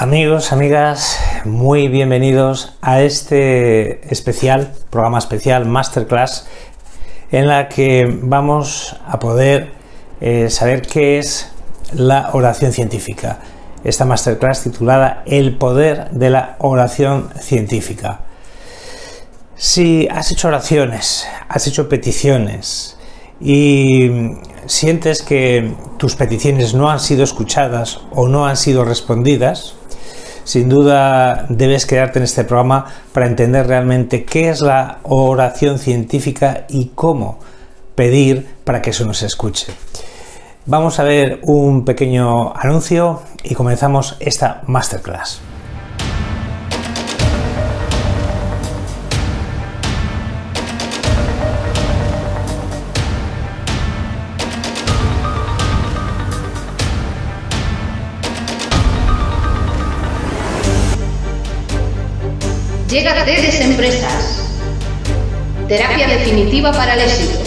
Amigos, amigas, muy bienvenidos a este especial, programa especial, Masterclass, en la que vamos a poder saber qué es la oración científica. Esta Masterclass titulada El poder de la oración científica. Si has hecho oraciones, has hecho peticiones y sientes que tus peticiones no han sido escuchadas o no han sido respondidas, sin duda debes quedarte en este programa para entender realmente qué es la oración científica y cómo pedir para que eso nos escuche. Vamos a ver un pequeño anuncio y comenzamos esta masterclass. Llega Tedex Empresas, terapia definitiva para el éxito.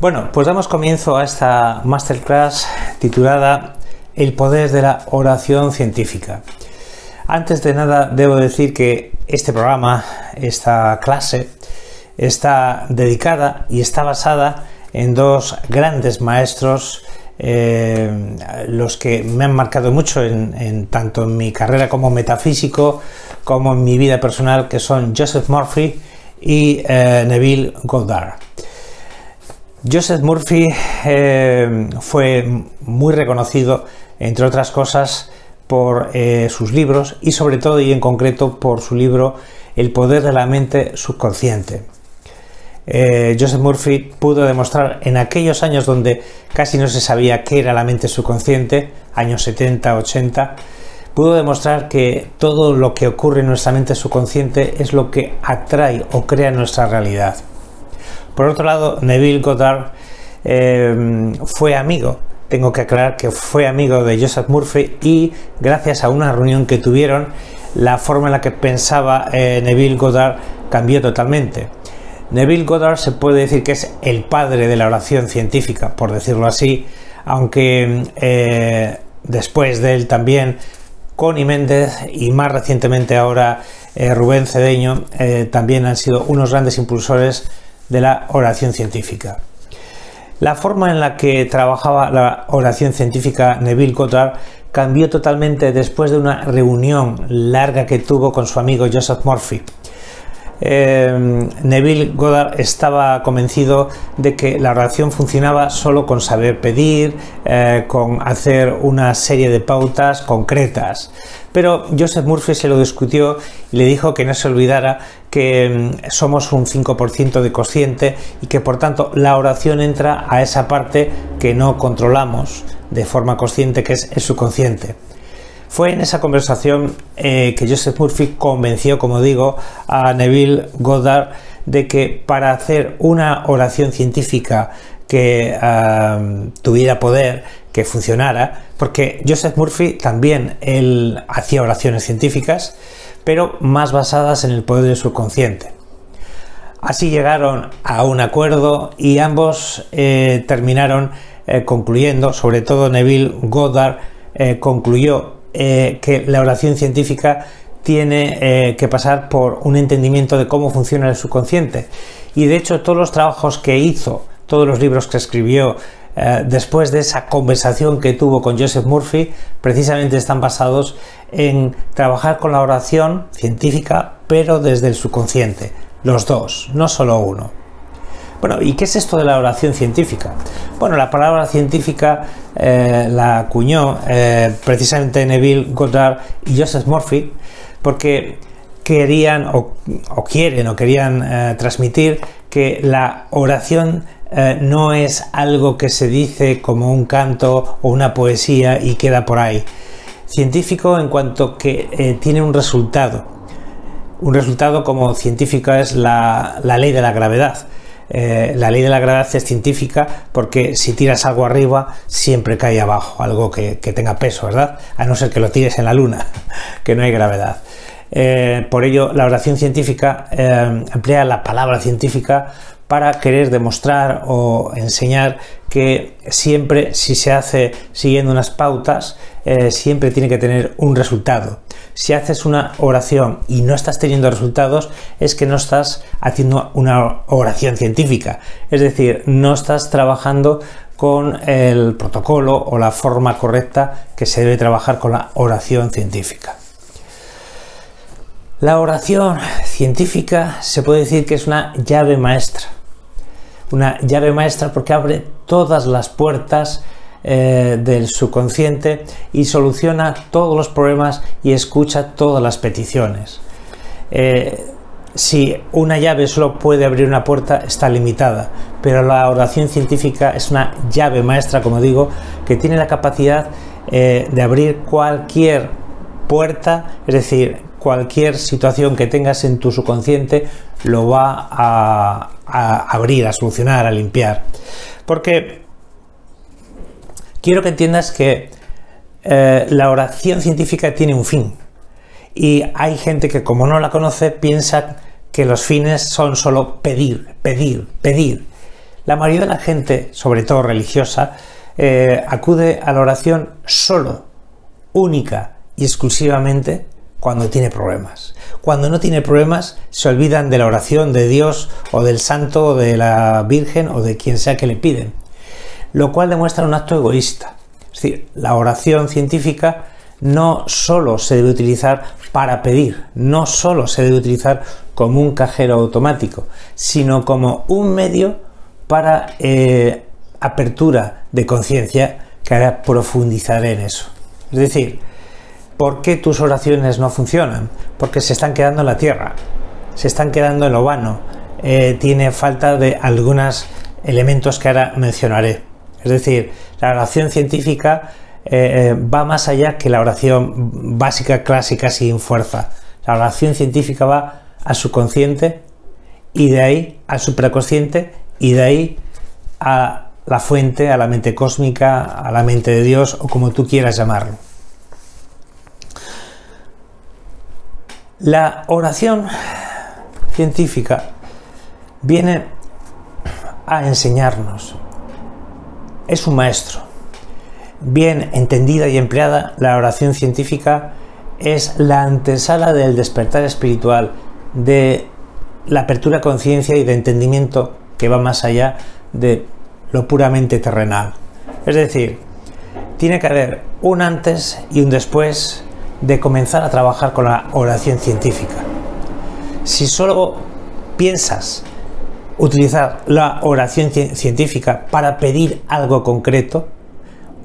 Bueno, pues damos comienzo a esta masterclass titulada El poder de la oración científica. Antes de nada debo decir que este programa, esta clase, está dedicada y está basada en dos grandes maestros, los que me han marcado mucho tanto en mi carrera como metafísico, como en mi vida personal, que son Joseph Murphy y Neville Goddard. Joseph Murphy fue muy reconocido, entre otras cosas, por sus libros y sobre todo y en concreto por su libro El poder de la mente subconsciente. Joseph Murphy pudo demostrar en aquellos años donde casi no se sabía qué era la mente subconsciente, años 70, 80, pudo demostrar que todo lo que ocurre en nuestra mente subconsciente es lo que atrae o crea nuestra realidad. Por otro lado, Neville Goddard fue amigo, tengo que aclarar que fue amigo de Joseph Murphy y gracias a una reunión que tuvieron, la forma en la que pensaba Neville Goddard cambió totalmente. Neville Goddard se puede decir que es el padre de la oración científica, por decirlo así, aunque después de él también Connie Méndez y más recientemente ahora Rubén Cedeño también han sido unos grandes impulsores de la oración científica. La forma en la que trabajaba la oración científica Neville Goddard cambió totalmente después de una reunión larga que tuvo con su amigo Joseph Murphy. Neville Goddard estaba convencido de que la oración funcionaba solo con saber pedir, con hacer una serie de pautas concretas. Pero Joseph Murphy se lo discutió y le dijo que no se olvidara que somos un 5% de consciente y que por tanto la oración entra a esa parte que no controlamos de forma consciente, que es el subconsciente. Fue en esa conversación que Joseph Murphy convenció, como digo, a Neville Goddard de que para hacer una oración científica que tuviera poder, que funcionara, porque Joseph Murphy también él hacía oraciones científicas, pero más basadas en el poder del subconsciente. Así llegaron a un acuerdo y ambos terminaron concluyendo, sobre todo Neville Goddard concluyó que la oración científica tiene que pasar por un entendimiento de cómo funciona el subconsciente. Y de hecho todos los trabajos que hizo, todos los libros que escribió después de esa conversación que tuvo con Joseph Murphy, precisamente están basados en trabajar con la oración científica, pero desde el subconsciente. Los dos, no solo uno. Bueno, ¿y qué es esto de la oración científica? Bueno, la palabra científica la acuñó precisamente Neville Goddard y Joseph Murphy porque querían querían transmitir que la oración no es algo que se dice como un canto o una poesía y queda por ahí. Científico en cuanto que tiene un resultado. Un resultado como científica es la ley de la gravedad. La ley de la gravedad es científica porque si tiras algo arriba siempre cae abajo, algo que tenga peso, ¿verdad? A no ser que lo tires en la luna, que no hay gravedad. Por ello, la oración científica emplea la palabra científica para querer demostrar o enseñar que siempre, si se hace siguiendo unas pautas, siempre tiene que tener un resultado. Si haces una oración y no estás teniendo resultados, es que no estás haciendo una oración científica. Es decir, no estás trabajando con el protocolo o la forma correcta que se debe trabajar con la oración científica. La oración científica se puede decir que es una llave maestra. Una llave maestra porque abre todas las puertas del subconsciente y soluciona todos los problemas y escucha todas las peticiones. Si una llave solo puede abrir una puerta, está limitada, pero la oración científica es una llave maestra, como digo, que tiene la capacidad de abrir cualquier puerta, es decir, cualquier situación que tengas en tu subconsciente lo va a abrir, a solucionar, a limpiar. Porque quiero que entiendas que la oración científica tiene un fin y hay gente que, como no la conoce, piensa que los fines son solo pedir, pedir, pedir. La mayoría de la gente, sobre todo religiosa, acude a la oración solo, única y exclusivamente cuando tiene problemas. Cuando no tiene problemas se olvidan de la oración de Dios o del santo o de la Virgen o de quien sea que le piden, lo cual demuestra un acto egoísta. Es decir, la oración científica no solo se debe utilizar para pedir, no solo se debe utilizar como un cajero automático, sino como un medio para apertura de conciencia, que ahora profundizaré en eso. Es decir, ¿por qué tus oraciones no funcionan? Porque se están quedando en la tierra, se están quedando en lo vano, tiene falta de algunos elementos que ahora mencionaré. Es decir, la oración científica va más allá que la oración básica, clásica, sin fuerza. La oración científica va al subconsciente y de ahí al supraconsciente y de ahí a la fuente, a la mente cósmica, a la mente de Dios o como tú quieras llamarlo. La oración científica viene a enseñarnos. Es un maestro. Bien entendida y empleada, la oración científica es la antesala del despertar espiritual, de la apertura a conciencia y de entendimiento que va más allá de lo puramente terrenal. Es decir, tiene que haber un antes y un después de comenzar a trabajar con la oración científica. Si solo piensas utilizar la oración científica para pedir algo concreto,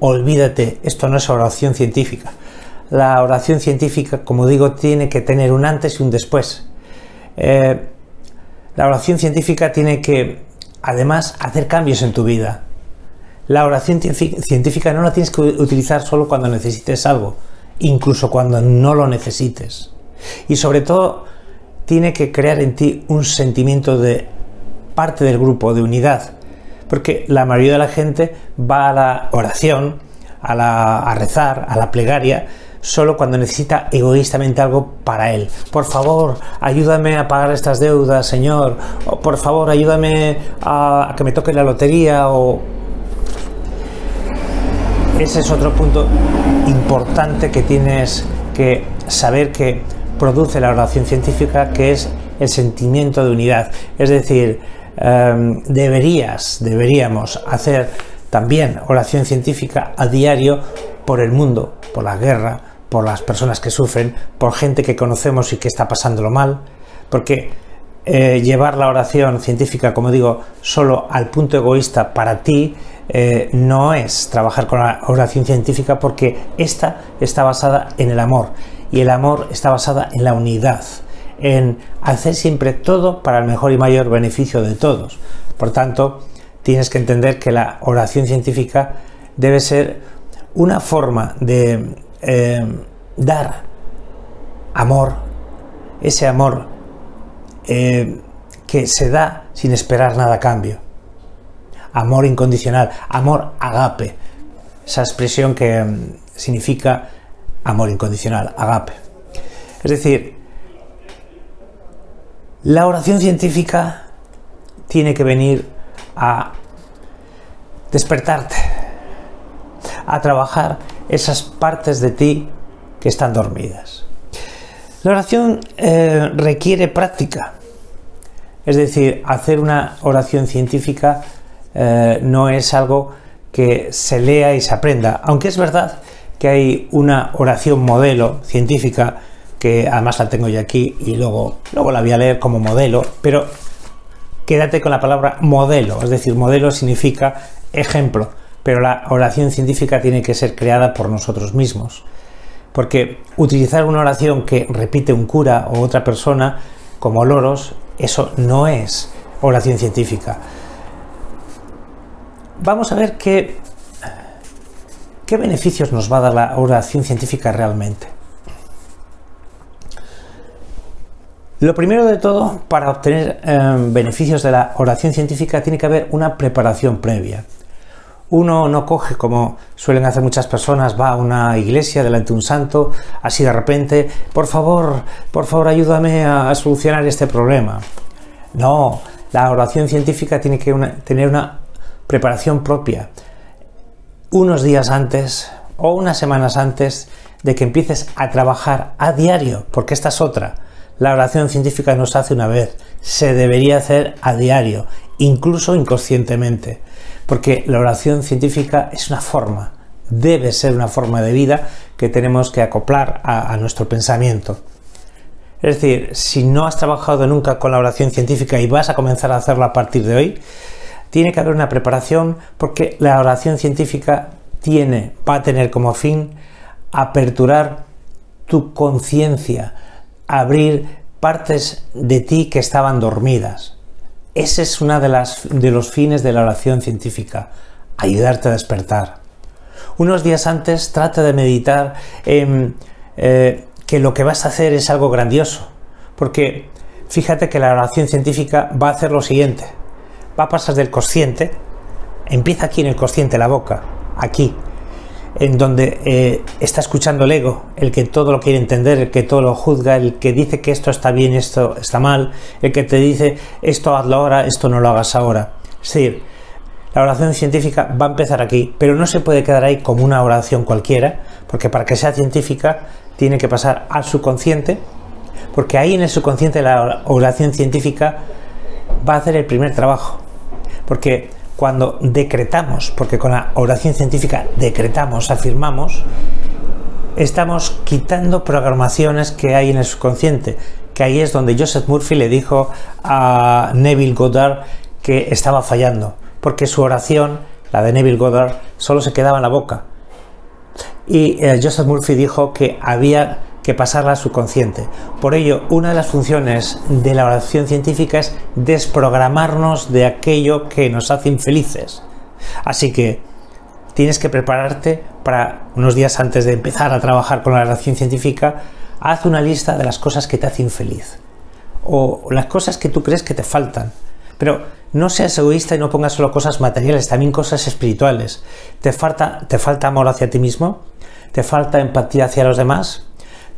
olvídate, esto no es oración científica. La oración científica, como digo, tiene que tener un antes y un después. La oración científica tiene que, además, hacer cambios en tu vida. La oración científica no la tienes que utilizar solo cuando necesites algo, incluso cuando no lo necesites. Y sobre todo, tiene que crear en ti un sentimiento de parte del grupo, de unidad, porque la mayoría de la gente va a la oración, a rezar, a la plegaria, solo cuando necesita egoístamente algo para él. Por favor, ayúdame a pagar estas deudas, Señor, o por favor, ayúdame a que me toque la lotería, o... Ese es otro punto importante que tienes que saber que produce la oración científica, que es el sentimiento de unidad. Es decir, deberíamos hacer también oración científica a diario por el mundo, por la guerra, por las personas que sufren, por gente que conocemos y que está pasándolo mal, porque llevar la oración científica, como digo, solo al punto egoísta para ti no es trabajar con la oración científica, porque esta está basada en el amor y el amor está basada en la unidad, en hacer siempre todo para el mejor y mayor beneficio de todos. Por tanto, tienes que entender que la oración científica debe ser una forma de dar amor, ese amor que se da sin esperar nada a cambio. Amor incondicional, amor agape, esa expresión que significa amor incondicional, agape. Es decir, la oración científica tiene que venir a despertarte, a trabajar esas partes de ti que están dormidas. La oración requiere práctica, es decir, hacer una oración científica no es algo que se lea y se aprenda, aunque es verdad que hay una oración modelo científica que además la tengo yo aquí y luego la voy a leer como modelo, pero quédate con la palabra modelo, es decir, modelo significa ejemplo, pero la oración científica tiene que ser creada por nosotros mismos, porque utilizar una oración que repite un cura o otra persona como loros, eso no es oración científica. Vamos a ver qué beneficios nos va a dar la oración científica realmente. Lo primero de todo, para obtener beneficios de la oración científica tiene que haber una preparación previa. Uno no coge, como suelen hacer muchas personas, va a una iglesia delante de un santo, así de repente, por favor ayúdame a solucionar este problema. No, la oración científica tiene que tener una preparación propia. Unos días antes o unas semanas antes de que empieces a trabajar a diario, porque esta es otra. La oración científica no se hace una vez, se debería hacer a diario, incluso inconscientemente. Porque la oración científica es una forma, debe ser una forma de vida que tenemos que acoplar a nuestro pensamiento. Es decir, si no has trabajado nunca con la oración científica y vas a comenzar a hacerla a partir de hoy, tiene que haber una preparación, porque la oración científica va a tener como fin aperturar tu conciencia, abrir partes de ti que estaban dormidas. Ese es uno de los fines de la oración científica, ayudarte a despertar. Unos días antes trata de meditar que lo que vas a hacer es algo grandioso, porque fíjate que la oración científica va a hacer lo siguiente, va a pasar del consciente, empieza aquí en el consciente, la boca, aquí, en donde está escuchando el ego, el que todo lo quiere entender, el que todo lo juzga, el que dice que esto está bien, esto está mal, el que te dice esto hazlo ahora, esto no lo hagas ahora. Es decir, la oración científica va a empezar aquí, pero no se puede quedar ahí como una oración cualquiera, porque para que sea científica tiene que pasar al subconsciente, porque ahí en el subconsciente la oración científica va a hacer el primer trabajo, porque cuando decretamos, porque con la oración científica decretamos, afirmamos, estamos quitando programaciones que hay en el subconsciente, que ahí es donde Joseph Murphy le dijo a Neville Goddard que estaba fallando, porque su oración, la de Neville Goddard, solo se quedaba en la boca. Y Joseph Murphy dijo que había que pasarla al subconsciente. Por ello, una de las funciones de la oración científica es desprogramarnos de aquello que nos hace infelices. Así que tienes que prepararte para, unos días antes de empezar a trabajar con la oración científica, haz una lista de las cosas que te hacen infeliz o las cosas que tú crees que te faltan. Pero no seas egoísta y no pongas solo cosas materiales, también cosas espirituales. ¿Te falta amor hacia ti mismo? ¿Te falta empatía hacia los demás?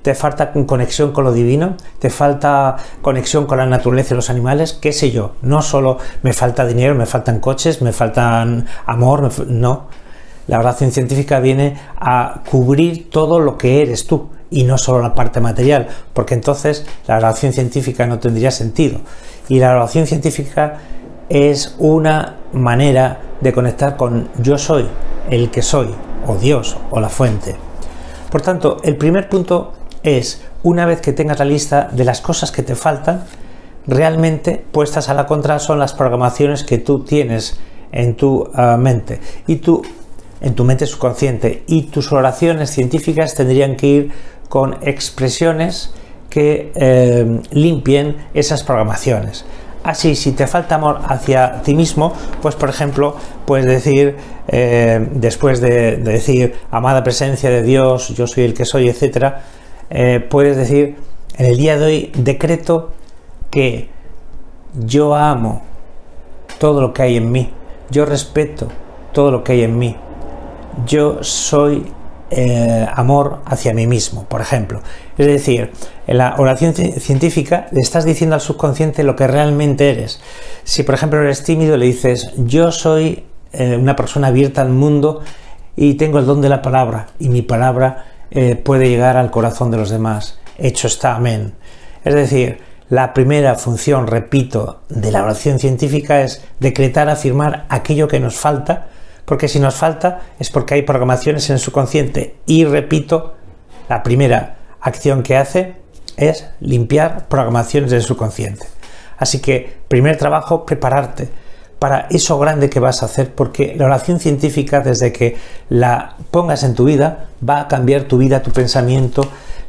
¿Te falta conexión con lo divino? ¿Te falta conexión con la naturaleza y los animales? ¿Qué sé yo? No solo me falta dinero, me faltan coches, me faltan amor, no. La oración científica viene a cubrir todo lo que eres tú y no solo la parte material, porque entonces la oración científica no tendría sentido. Y la oración científica es una manera de conectar con yo soy, el que soy, o Dios, o la fuente. Por tanto, el primer punto es, una vez que tengas la lista de las cosas que te faltan, realmente puestas a la contra son las programaciones que tú tienes en tu mente y en tu mente subconsciente, y tus oraciones científicas tendrían que ir con expresiones que limpien esas programaciones. Así, si te falta amor hacia ti mismo, pues por ejemplo, puedes decir, después de decir, amada presencia de Dios, yo soy el que soy, etcétera, puedes decir, en el día de hoy decreto que yo amo todo lo que hay en mí. Yo respeto todo lo que hay en mí. Yo soy amor hacia mí mismo, por ejemplo. Es decir, en la oración científica le estás diciendo al subconsciente lo que realmente eres. Si, por ejemplo, eres tímido, le dices: yo soy una persona abierta al mundo y tengo el don de la palabra, y mi palabra puede llegar al corazón de los demás. Hecho está, amén. Es decir, la primera función, repito, de la oración científica es decretar, afirmar aquello que nos falta, porque si nos falta es porque hay programaciones en el subconsciente. Y repito, la primera acción que hace es limpiar programaciones del subconsciente. Así que, primer trabajo, prepararte para eso grande que vas a hacer, porque la oración científica, desde que la pongas en tu vida, va a cambiar tu vida, tu pensamiento,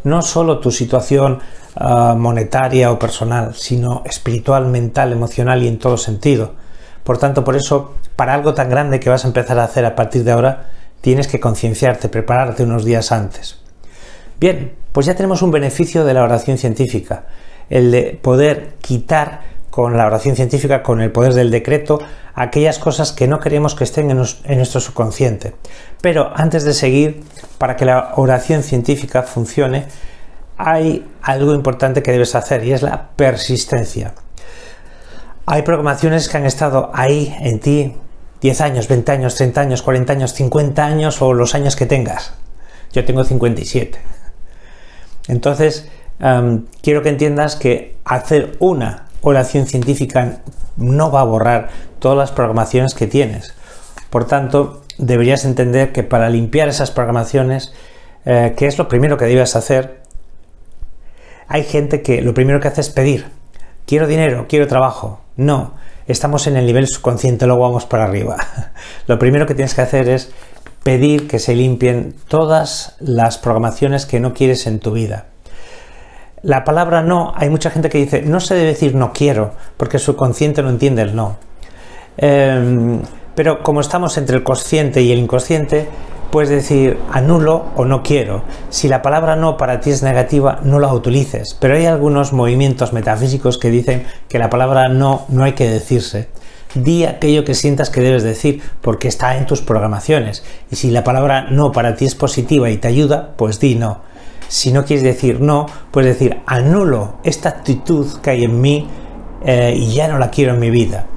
no solo tu situación monetaria o personal, sino espiritual, mental, emocional y en todo sentido. Por tanto, por eso, para algo tan grande que vas a empezar a hacer a partir de ahora, tienes que concienciarte, prepararte unos días antes. Bien, pues ya tenemos un beneficio de la oración científica, el de poder quitar con la oración científica, con el poder del decreto, aquellas cosas que no queremos que estén en nuestro subconsciente. Pero antes de seguir, para que la oración científica funcione, hay algo importante que debes hacer, y es la persistencia. Hay programaciones que han estado ahí en ti 10 años, 20 años, 30 años, 40 años, 50 años o los años que tengas. Yo tengo 57. Entonces, quiero que entiendas que hacer una oración científica no va a borrar todas las programaciones que tienes. Por tanto, deberías entender que para limpiar esas programaciones, que es lo primero que debes hacer, hay gente que lo primero que hace es pedir: quiero dinero, quiero trabajo. No, estamos en el nivel subconsciente, luego vamos para arriba. Lo primero que tienes que hacer es pedir que se limpien todas las programaciones que no quieres en tu vida. La palabra no, hay mucha gente que dice: no se debe decir no quiero, porque el subconsciente no entiende el no. Pero como estamos entre el consciente y el inconsciente, puedes decir anulo o no quiero. Si la palabra no para ti es negativa, no la utilices. Pero hay algunos movimientos metafísicos que dicen que la palabra no no hay que decirse. Di aquello que sientas que debes decir, porque está en tus programaciones. Y si la palabra no para ti es positiva y te ayuda, pues di no. Si no quieres decir no, puedes decir anulo esta actitud que hay en mí y ya no la quiero en mi vida.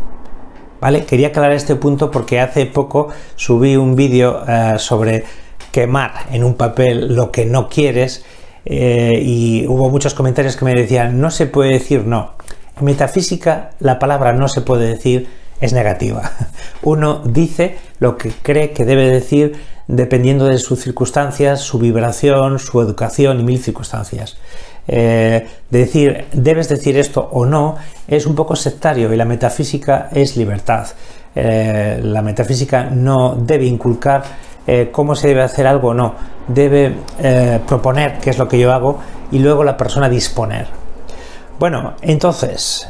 ¿Vale? Quería aclarar este punto porque hace poco subí un vídeo sobre quemar en un papel lo que no quieres y hubo muchos comentarios que me decían: no se puede decir no. En metafísica la palabra no se puede decir es negativa. Uno dice lo que cree que debe decir dependiendo de sus circunstancias, su vibración, su educación y mil circunstancias. Decir debes decir esto o no es un poco sectario, y la metafísica es libertad. La metafísica no debe inculcar cómo se debe hacer algo o no, debe proponer qué es lo que yo hago y luego la persona disponer. Bueno, entonces,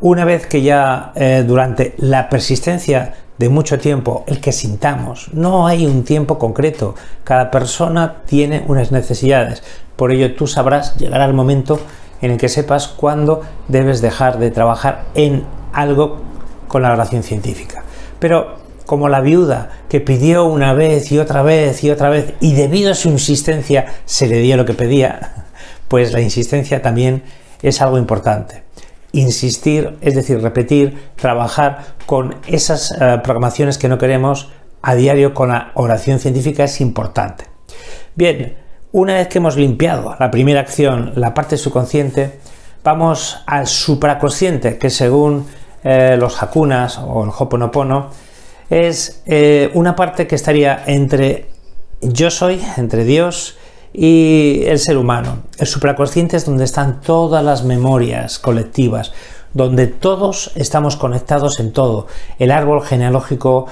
una vez que ya durante la persistencia de mucho tiempo, el que sintamos, no hay un tiempo concreto, cada persona tiene unas necesidades, por ello tú sabrás, llegará el momento en el que sepas cuándo debes dejar de trabajar en algo con la oración científica. Pero como la viuda que pidió una vez y otra vez y otra vez, y debido a su insistencia se le dio lo que pedía, pues la insistencia también es algo importante. Insistir, es decir, repetir, trabajar con esas programaciones que no queremos a diario con la oración científica es importante. Bien, una vez que hemos limpiado la primera acción, la parte subconsciente, vamos al supraconsciente, que según los Hakunas o el Ho'oponopono es una parte que estaría entre yo soy, entre Dios y el ser humano. El supraconsciente es donde están todas las memorias colectivas, donde todos estamos conectados en todo, el árbol genealógico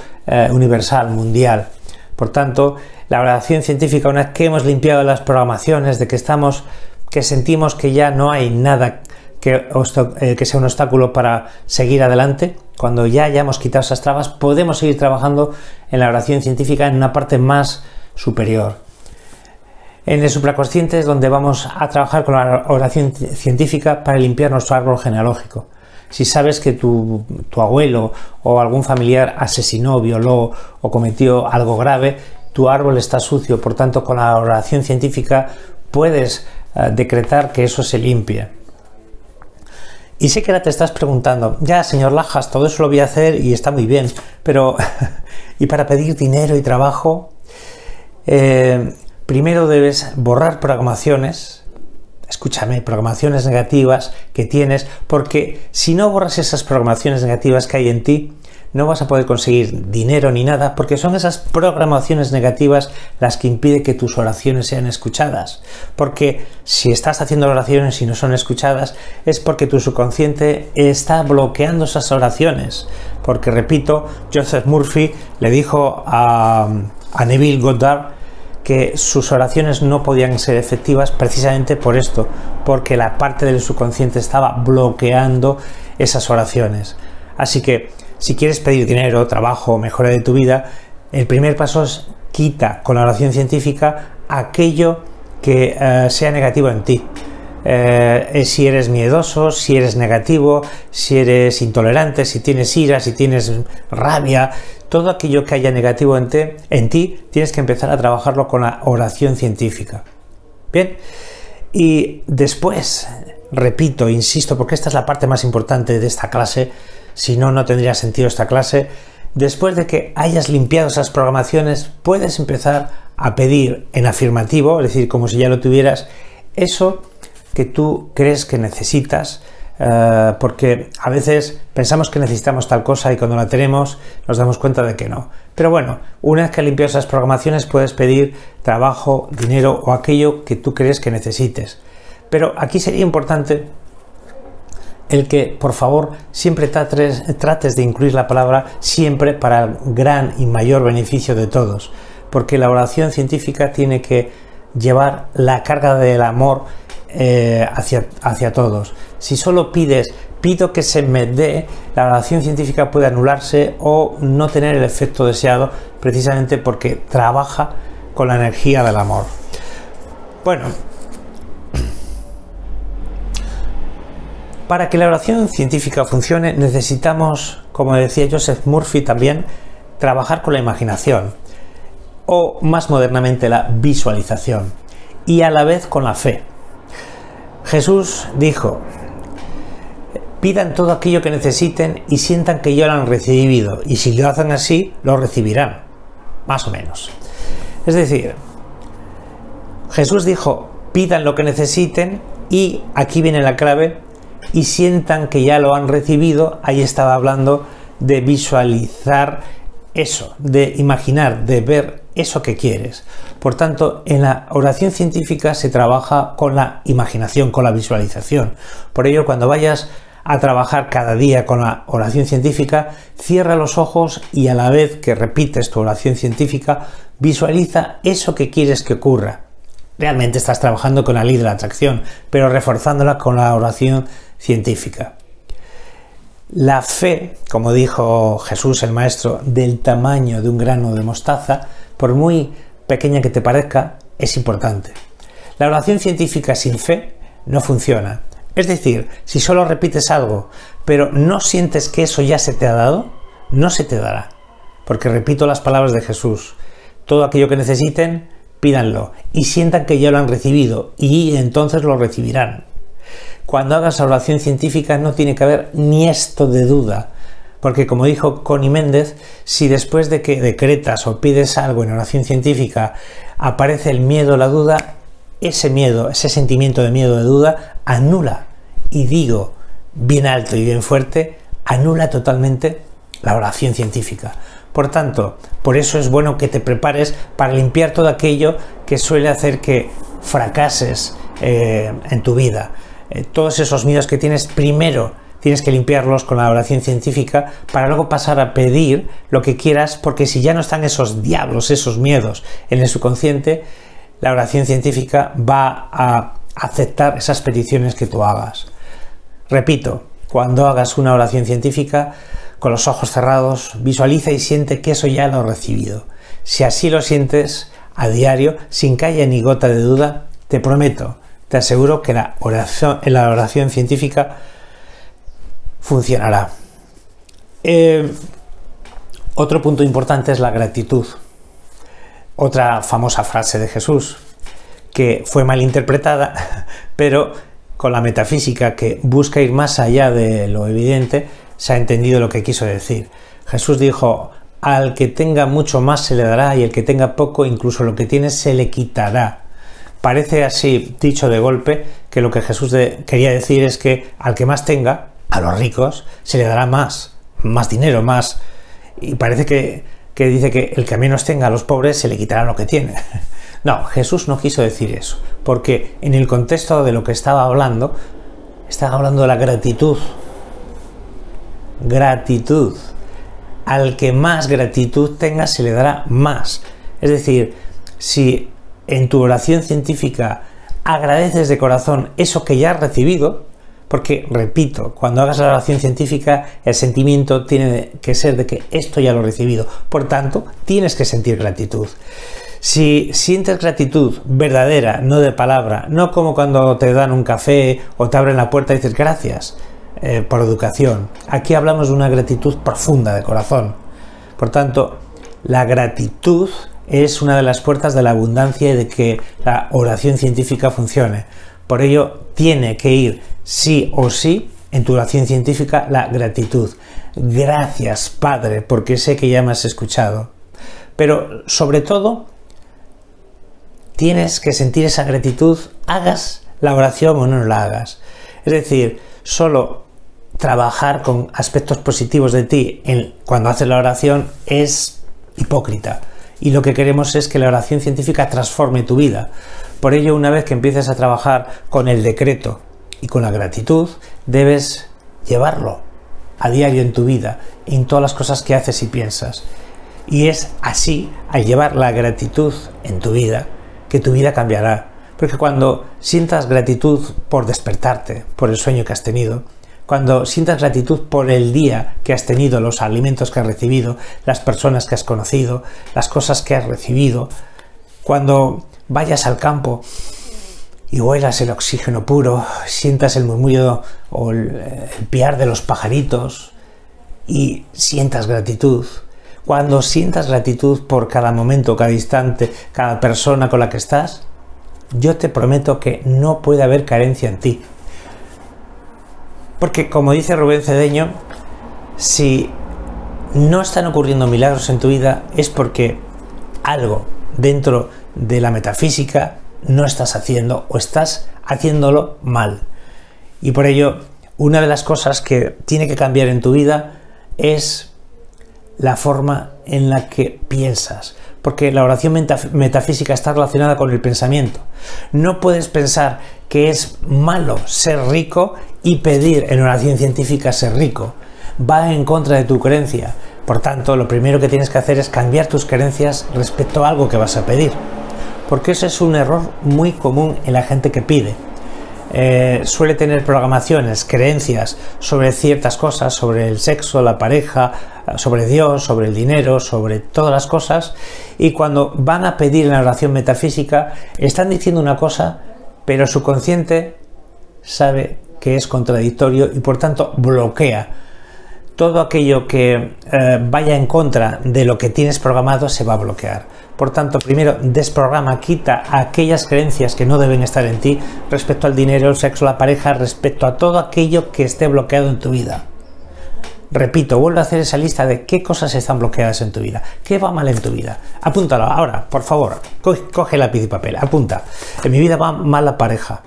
universal, mundial. Por tanto, la oración científica, una vez que hemos limpiado las programaciones de que estamos, que sentimos que ya no hay nada que sea un obstáculo para seguir adelante, cuando ya hayamos quitado esas trabas, podemos seguir trabajando en la oración científica en una parte más superior. En el supraconsciente es donde vamos a trabajar con la oración científica para limpiar nuestro árbol genealógico. Si sabes que tu abuelo o algún familiar asesinó, violó o cometió algo grave, tu árbol está sucio, por tanto con la oración científica puedes decretar que eso se limpie. Y sé que ahora te estás preguntando, ya señor Lajas, todo eso lo voy a hacer y está muy bien, pero ¿y para pedir dinero y trabajo? Primero debes borrar programaciones, escúchame, programaciones negativas que tienes, porque si no borras esas programaciones negativas que hay en ti, no vas a poder conseguir dinero ni nada, porque son esas programaciones negativas las que impiden que tus oraciones sean escuchadas. Porque si estás haciendo oraciones y no son escuchadas, es porque tu subconsciente está bloqueando esas oraciones. Porque, repito, Joseph Murphy le dijo a Neville Goddard que sus oraciones no podían ser efectivas precisamente por esto, porque la parte del subconsciente estaba bloqueando esas oraciones. Así que, si quieres pedir dinero, trabajo, mejora de tu vida, el primer paso es quita con la oración científica aquello que sea negativo en ti. Si eres miedoso, si eres negativo, si eres intolerante, si tienes ira, si tienes rabia, todo aquello que haya negativo en ti, tienes que empezar a trabajarlo con la oración científica. Bien, y después, repito, insisto, porque esta es la parte más importante de esta clase, si no, no tendría sentido esta clase. Después de que hayas limpiado esas programaciones, puedes empezar a pedir en afirmativo, es decir, como si ya lo tuvieras, eso que tú crees que necesitas, porque a veces pensamos que necesitamos tal cosa y cuando la tenemos nos damos cuenta de que no. Pero bueno, una vez que has limpiado esas programaciones, puedes pedir trabajo, dinero o aquello que tú crees que necesites. Pero aquí sería importante el que, por favor, siempre trates de incluir la palabra siempre para el gran y mayor beneficio de todos, porque la oración científica tiene que llevar la carga del amor hacia todos. Si solo pides, pido que se me dé, la oración científica puede anularse o no tener el efecto deseado, precisamente porque trabaja con la energía del amor. Bueno, para que la oración científica funcione necesitamos, como decía Joseph Murphy también, trabajar con la imaginación o más modernamente la visualización y a la vez con la fe. Jesús dijo, pidan todo aquello que necesiten y sientan que ya lo han recibido y si lo hacen así lo recibirán, más o menos. Es decir, Jesús dijo, pidan lo que necesiten y aquí viene la clave, y sientan que ya lo han recibido. Ahí estaba hablando de visualizar eso, de imaginar, de ver eso que quieres. Por tanto, en la oración científica se trabaja con la imaginación, con la visualización. Por ello, cuando vayas a trabajar cada día con la oración científica, cierra los ojos y a la vez que repites tu oración científica, visualiza eso que quieres que ocurra. Realmente estás trabajando con la ley de la atracción, pero reforzándola con la oración científica. La fe, como dijo Jesús el Maestro, del tamaño de un grano de mostaza, por muy pequeña que te parezca, es importante. La oración científica sin fe no funciona. Es decir, si solo repites algo, pero no sientes que eso ya se te ha dado, no se te dará. Porque repito las palabras de Jesús, todo aquello que necesiten, pídanlo y sientan que ya lo han recibido y entonces lo recibirán. Cuando hagas oración científica no tiene que haber ni esto de duda, porque como dijo Connie Méndez, si después de que decretas o pides algo en oración científica aparece el miedo, la duda, ese sentimiento de miedo, de duda, anula, y digo bien alto y bien fuerte, anula totalmente la oración científica. Por tanto, por eso es bueno que te prepares para limpiar todo aquello que suele hacer que fracases en tu vida. Todos esos miedos que tienes, primero tienes que limpiarlos con la oración científica para luego pasar a pedir lo que quieras, porque si ya no están esos diablos, esos miedos en el subconsciente, la oración científica va a aceptar esas peticiones que tú hagas. Repito, cuando hagas una oración científica, con los ojos cerrados, visualiza y siente que eso ya lo has recibido. Si así lo sientes a diario, sin que haya ni gota de duda, te prometo, te aseguro que la oración científica funcionará. Otro punto importante es la gratitud. Otra famosa frase de Jesús, que fue mal interpretada, pero con la metafísica que busca ir más allá de lo evidente, se ha entendido lo que quiso decir. Jesús dijo: al que tenga mucho más se le dará, y el que tenga poco, incluso lo que tiene, se le quitará. Parece así, dicho de golpe, que lo que Jesús quería decir es que al que más tenga, a los ricos, se le dará más dinero, más. Y parece que dice que el que menos tenga, a los pobres, se le quitará lo que tiene. No, Jesús no quiso decir eso, porque en el contexto de lo que estaba hablando de la gratitud. Gratitud. Al que más gratitud tenga, se le dará más. Es decir, si en tu oración científica agradeces de corazón eso que ya has recibido, porque, repito, cuando hagas la oración científica, el sentimiento tiene que ser de que esto ya lo he recibido. Por tanto, tienes que sentir gratitud. Si sientes gratitud verdadera, no de palabra, no como cuando te dan un café o te abren la puerta y dices gracias, por educación. Aquí hablamos de una gratitud profunda de corazón. Por tanto, la gratitud es una de las puertas de la abundancia y de que la oración científica funcione. Por ello, tiene que ir sí o sí en tu oración científica la gratitud. Gracias, Padre, porque sé que ya me has escuchado. Pero, sobre todo, tienes que sentir esa gratitud, hagas la oración o no la hagas. Es decir, solo trabajar con aspectos positivos de ti cuando haces la oración es hipócrita. Y lo que queremos es que la oración científica transforme tu vida. Por ello, una vez que empieces a trabajar con el decreto y con la gratitud, debes llevarlo a diario en tu vida, en todas las cosas que haces y piensas. Y es así, al llevar la gratitud en tu vida, que tu vida cambiará. Porque cuando sientas gratitud por despertarte, por el sueño que has tenido, cuando sientas gratitud por el día que has tenido, los alimentos que has recibido, las personas que has conocido, las cosas que has recibido, cuando vayas al campo y huelas el oxígeno puro, sientas el murmullo o el piar de los pajaritos y sientas gratitud. Cuando sientas gratitud por cada momento, cada instante, cada persona con la que estás, yo te prometo que no puede haber carencia en ti. Porque, como dice Rubén Cedeño, si no están ocurriendo milagros en tu vida es porque algo dentro de la metafísica no estás haciendo o estás haciéndolo mal. Y por ello, una de las cosas que tiene que cambiar en tu vida es la forma en la que piensas. Porque la oración metafísica está relacionada con el pensamiento. No puedes pensar que es malo ser rico y pedir en oración científica ser rico. Va en contra de tu creencia. Por tanto, lo primero que tienes que hacer es cambiar tus creencias respecto a algo que vas a pedir. Porque eso es un error muy común en la gente que pide. Suele tener programaciones, creencias sobre ciertas cosas, sobre el sexo, la pareja, sobre Dios, sobre el dinero, sobre todas las cosas, y cuando van a pedir en la oración metafísica están diciendo una cosa, pero su consciente sabe que es contradictorio y por tanto bloquea. Todo aquello que vaya en contra de lo que tienes programado se va a bloquear. Por tanto, primero desprograma, quita aquellas creencias que no deben estar en ti respecto al dinero, el sexo, la pareja, respecto a todo aquello que esté bloqueado en tu vida. Repito, vuelvo a hacer esa lista de qué cosas están bloqueadas en tu vida, qué va mal en tu vida. Apúntalo ahora, por favor, coge lápiz y papel, apunta. En mi vida va mal la pareja,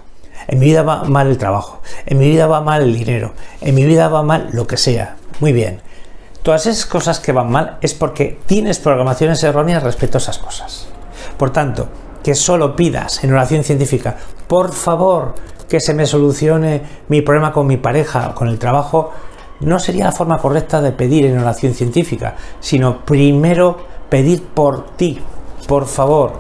en mi vida va mal el trabajo, en mi vida va mal el dinero, en mi vida va mal lo que sea. Muy bien. Todas esas cosas que van mal es porque tienes programaciones erróneas respecto a esas cosas. Por tanto, que solo pidas en oración científica, por favor, que se me solucione mi problema con mi pareja o con el trabajo, no sería la forma correcta de pedir en oración científica, sino primero pedir por ti, por favor.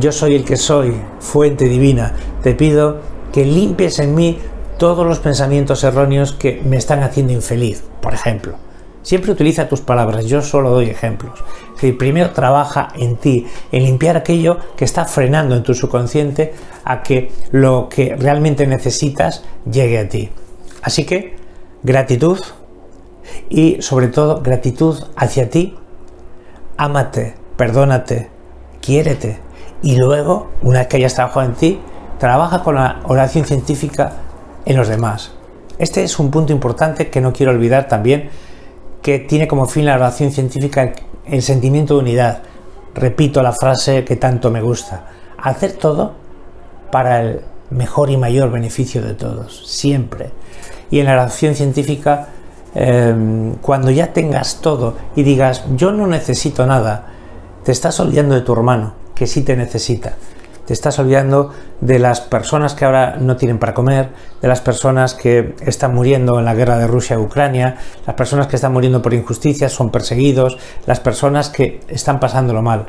Yo soy el que soy, fuente divina, te pido que limpies en mí todos los pensamientos erróneos que me están haciendo infeliz, por ejemplo. Siempre utiliza tus palabras, yo solo doy ejemplos. Es decir, primero trabaja en ti, en limpiar aquello que está frenando en tu subconsciente a que lo que realmente necesitas llegue a ti. Así que gratitud y sobre todo gratitud hacia ti. Ámate, perdónate, quiérete y luego, una vez que hayas trabajado en ti, trabaja con la oración científica en los demás. Este es un punto importante que no quiero olvidar también, que tiene como fin la oración científica el sentimiento de unidad. Repito la frase que tanto me gusta: hacer todo para el mejor y mayor beneficio de todos, siempre. Y en la oración científica, cuando ya tengas todo y digas yo no necesito nada, te estás olvidando de tu hermano, que sí te necesita. Te estás olvidando de las personas que ahora no tienen para comer, de las personas que están muriendo en la guerra de Rusia a Ucrania, las personas que están muriendo por injusticias, son perseguidos, las personas que están pasándolo mal.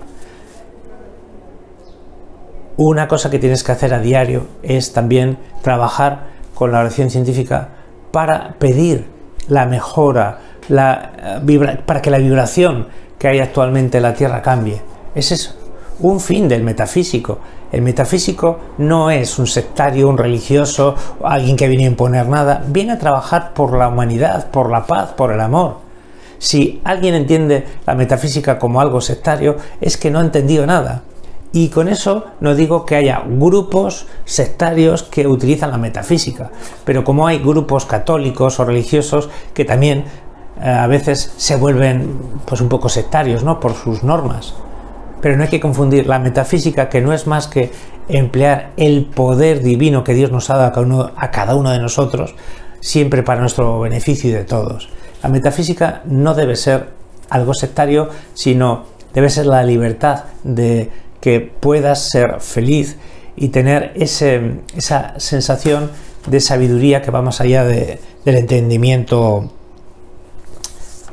Una cosa que tienes que hacer a diario es también trabajar con la oración científica para pedir la mejora, para que la vibración que hay actualmente en la Tierra cambie. Ese es un fin del metafísico. El metafísico no es un sectario, un religioso, alguien que viene a imponer nada. Viene a trabajar por la humanidad, por la paz, por el amor. Si alguien entiende la metafísica como algo sectario, es que no ha entendido nada. Y con eso no digo que haya grupos sectarios que utilizan la metafísica, pero como hay grupos católicos o religiosos que también a veces se vuelven pues un poco sectarios, ¿no?, por sus normas. Pero no hay que confundir la metafísica, que no es más que emplear el poder divino que Dios nos ha dado a cada uno de nosotros, siempre para nuestro beneficio y de todos. La metafísica no debe ser algo sectario, sino debe ser la libertad de que puedas ser feliz y tener esa sensación de sabiduría que va más allá del entendimiento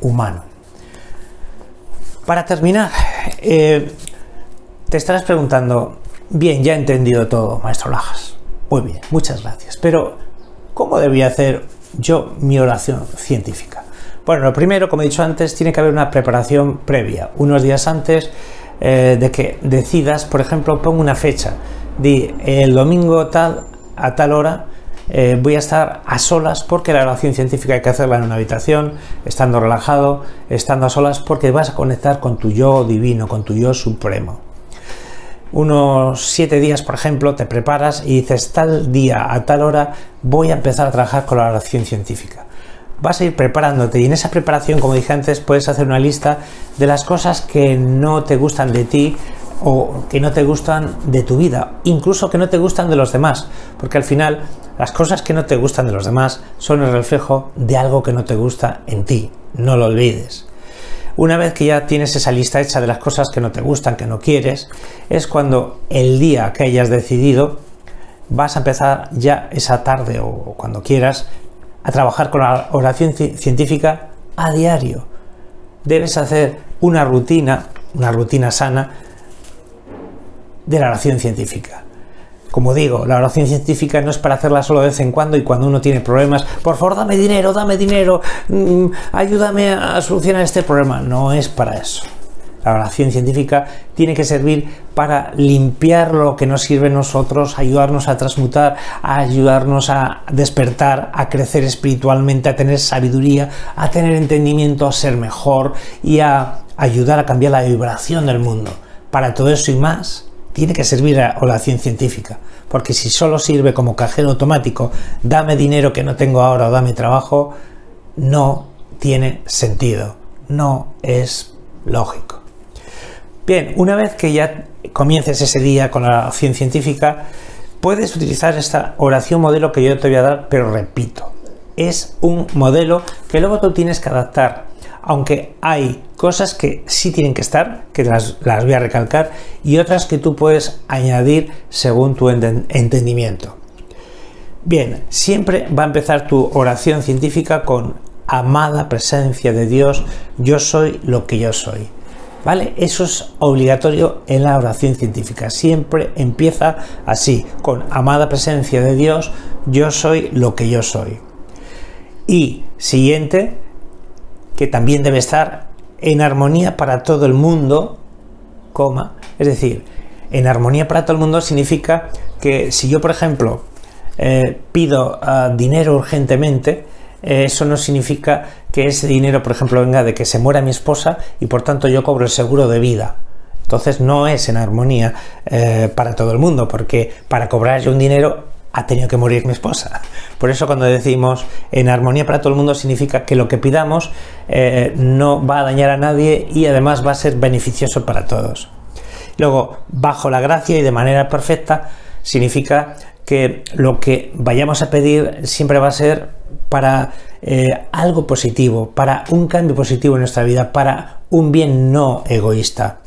humano. Para terminar, te estarás preguntando: bien, ya he entendido todo, maestro Lajas, muy bien, muchas gracias, pero ¿cómo debería hacer yo mi oración científica? Bueno, lo primero, como he dicho antes, tiene que haber una preparación previa, unos días antes de que decidas. Por ejemplo, pongo una fecha, di el domingo tal a tal hora voy a estar a solas, porque la oración científica hay que hacerla en una habitación, estando relajado, estando a solas, porque vas a conectar con tu yo divino, con tu yo supremo. Unos 7 días, por ejemplo, te preparas y dices: tal día a tal hora voy a empezar a trabajar con la oración científica. Vas a ir preparándote, y en esa preparación, como dije antes, puedes hacer una lista de las cosas que no te gustan de ti, o que no te gustan de tu vida, incluso que no te gustan de los demás, porque al final las cosas que no te gustan de los demás son el reflejo de algo que no te gusta en ti, no lo olvides. Una vez que ya tienes esa lista hecha de las cosas que no te gustan, que no quieres, es cuando el día que hayas decidido vas a empezar ya esa tarde o cuando quieras a trabajar con la oración científica a diario. Debes hacer una rutina sana de la oración científica. Como digo, la oración científica no es para hacerla solo de vez en cuando y cuando uno tiene problemas, por favor dame dinero, ayúdame a solucionar este problema. No es para eso. La oración científica tiene que servir para limpiar lo que nos sirve a nosotros, ayudarnos a transmutar, a ayudarnos a despertar, a crecer espiritualmente, a tener sabiduría, a tener entendimiento, a ser mejor y a ayudar a cambiar la vibración del mundo. Para todo eso y más tiene que servir a oración científica, porque si solo sirve como cajero automático, dame dinero que no tengo ahora o dame trabajo, no tiene sentido, no es lógico. Bien, una vez que ya comiences ese día con la oración científica, puedes utilizar esta oración modelo que yo te voy a dar, pero repito, es un modelo que luego tú tienes que adaptar, aunque hay cosas que sí tienen que estar, que las voy a recalcar, y otras que tú puedes añadir según tu entendimiento. Bien, siempre va a empezar tu oración científica con: amada presencia de Dios, yo soy lo que yo soy. ¿Vale? Eso es obligatorio en la oración científica. Siempre empieza así, con: amada presencia de Dios, yo soy lo que yo soy. Y siguiente, que también debe estar en armonía para todo el mundo, coma. Es decir, en armonía para todo el mundo significa que si yo, por ejemplo, pido dinero urgentemente, eso no significa que ese dinero, por ejemplo, venga de que se muera mi esposa y por tanto yo cobro el seguro de vida. Entonces no es en armonía para todo el mundo, porque para cobrar yo un dinero ha tenido que morir mi esposa. Por eso cuando decimos en armonía para todo el mundo significa que lo que pidamos no va a dañar a nadie y además va a ser beneficioso para todos. Luego, bajo la gracia y de manera perfecta significa que lo que vayamos a pedir siempre va a ser para algo positivo, para un cambio positivo en nuestra vida, para un bien no egoísta.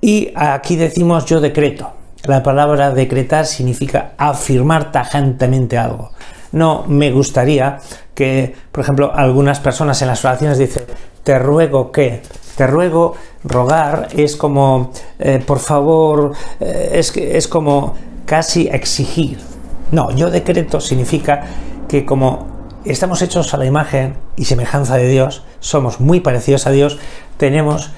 Y aquí decimos yo decreto. La palabra decretar significa afirmar tajantemente algo. No me gustaría que, por ejemplo, algunas personas en las oraciones dicen te ruego que, te ruego, rogar es como por favor, es como casi exigir. No, yo decreto significa que como estamos hechos a la imagen y semejanza de Dios, somos muy parecidos a Dios, tenemos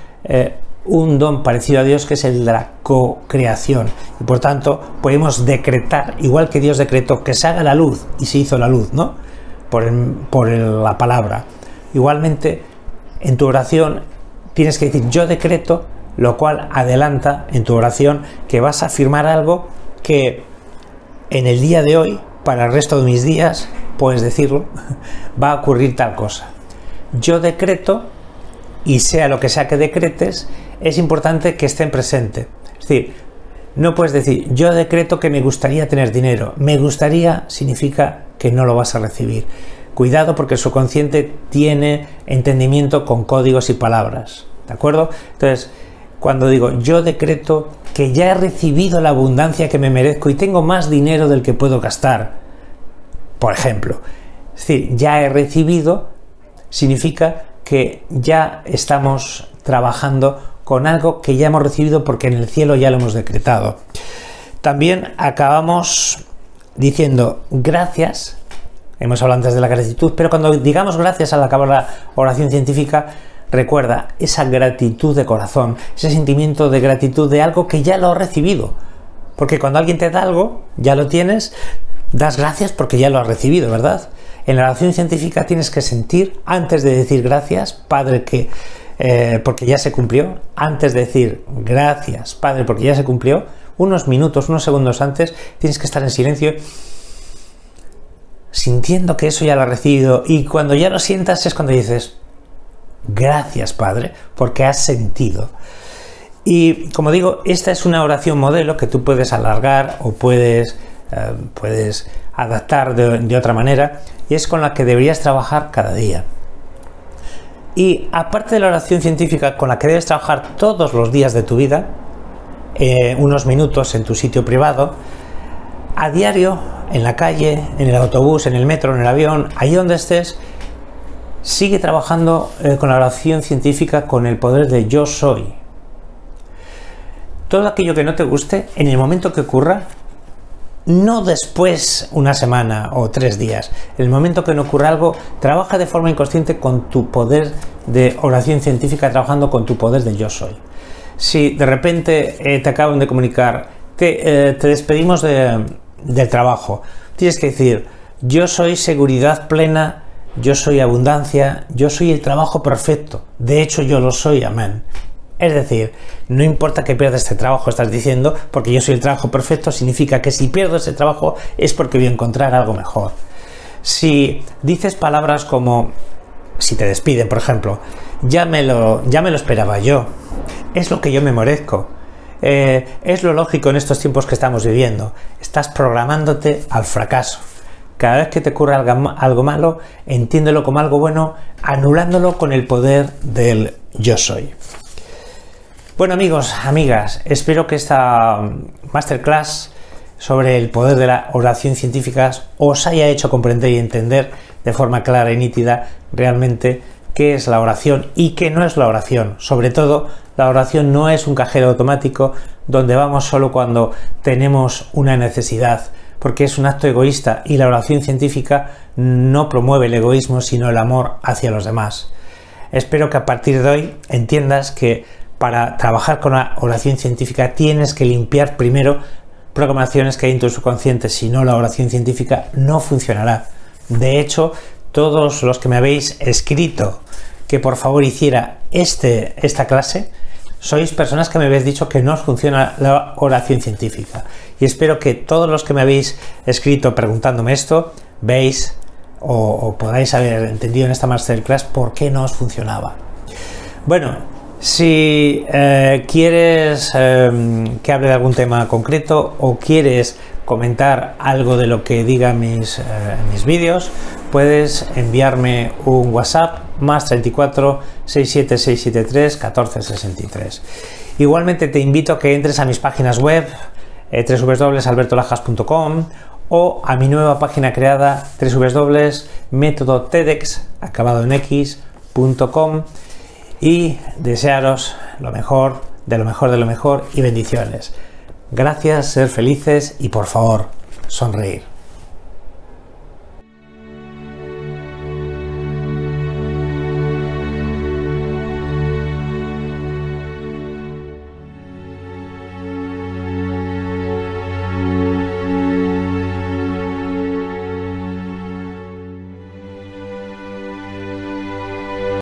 un don parecido a Dios que es el de la co-creación y por tanto podemos decretar, igual que Dios decretó que se haga la luz y se hizo la luz, ¿no? Por la palabra. Igualmente en tu oración tienes que decir yo decreto, lo cual adelanta en tu oración que vas a afirmar algo que en el día de hoy, para el resto de mis días, puedes decirlo, va a ocurrir tal cosa. Yo decreto y sea lo que sea que decretes, es importante que estén presentes. Es decir, no puedes decir, yo decreto que me gustaría tener dinero. Me gustaría significa que no lo vas a recibir. Cuidado porque el subconsciente tiene entendimiento con códigos y palabras. ¿De acuerdo? Entonces, cuando digo, yo decreto que ya he recibido la abundancia que me merezco y tengo más dinero del que puedo gastar. Por ejemplo, es decir, ya he recibido significa que ya estamos trabajando con algo que ya hemos recibido porque en el cielo ya lo hemos decretado. También acabamos diciendo gracias, hemos hablado antes de la gratitud, pero cuando digamos gracias al acabar la oración científica, recuerda esa gratitud de corazón, ese sentimiento de gratitud de algo que ya lo has recibido. Porque cuando alguien te da algo, ya lo tienes, das gracias porque ya lo has recibido, ¿verdad? En la oración científica tienes que sentir, antes de decir gracias, Padre, que porque ya se cumplió, antes de decir gracias, Padre, porque ya se cumplió, unos minutos, unos segundos antes, tienes que estar en silencio, sintiendo que eso ya lo has recibido, y cuando ya lo sientas es cuando dices, gracias, Padre, porque has sentido. Y, como digo, esta es una oración modelo que tú puedes alargar o puedes adaptar de otra manera y es con la que deberías trabajar cada día. Y aparte de la oración científica con la que debes trabajar todos los días de tu vida, unos minutos en tu sitio privado, a diario, en la calle, en el autobús, en el metro, en el avión, ahí donde estés, sigue trabajando con la oración científica con el poder de yo soy. Todo aquello que no te guste, en el momento que ocurra, no después una semana o 3 días. En el momento que no ocurra algo, trabaja de forma inconsciente con tu poder de oración científica, trabajando con tu poder de yo soy. Si de repente te acaban de comunicar, te despedimos del trabajo, tienes que decir, yo soy seguridad plena, yo soy abundancia, yo soy el trabajo perfecto, de hecho yo lo soy, amén. Es decir, no importa que pierdas este trabajo, estás diciendo, porque yo soy el trabajo perfecto, significa que si pierdo ese trabajo es porque voy a encontrar algo mejor. Si dices palabras como, si te despiden, por ejemplo, ya me lo esperaba yo, es lo que yo me merezco, es lo lógico en estos tiempos que estamos viviendo, estás programándote al fracaso. Cada vez que te ocurra algo malo, entiéndelo como algo bueno, anulándolo con el poder del yo soy. Bueno amigos, amigas, espero que esta masterclass sobre el poder de la oración científica os haya hecho comprender y entender de forma clara y nítida realmente qué es la oración y qué no es la oración. Sobre todo, la oración no es un cajero automático donde vamos solo cuando tenemos una necesidad, porque es un acto egoísta y la oración científica no promueve el egoísmo, sino el amor hacia los demás. Espero que a partir de hoy entiendas que para trabajar con la oración científica tienes que limpiar primero programaciones que hay en tu subconsciente, si no la oración científica no funcionará. De hecho, todos los que me habéis escrito que por favor hiciera esta clase, sois personas que me habéis dicho que no os funciona la oración científica. Y espero que todos los que me habéis escrito preguntándome esto, veis o podáis haber entendido en esta masterclass por qué no os funcionaba. Bueno, si quieres que hable de algún tema concreto o quieres comentar algo de lo que diga mis vídeos, puedes enviarme un WhatsApp +34 67673 1463. Igualmente te invito a que entres a mis páginas web www.albertolajas.com o a mi nueva página creada www.metodotedex.com. Y desearos lo mejor, de lo mejor, de lo mejor y bendiciones. Gracias, ser felices y por favor, sonreír.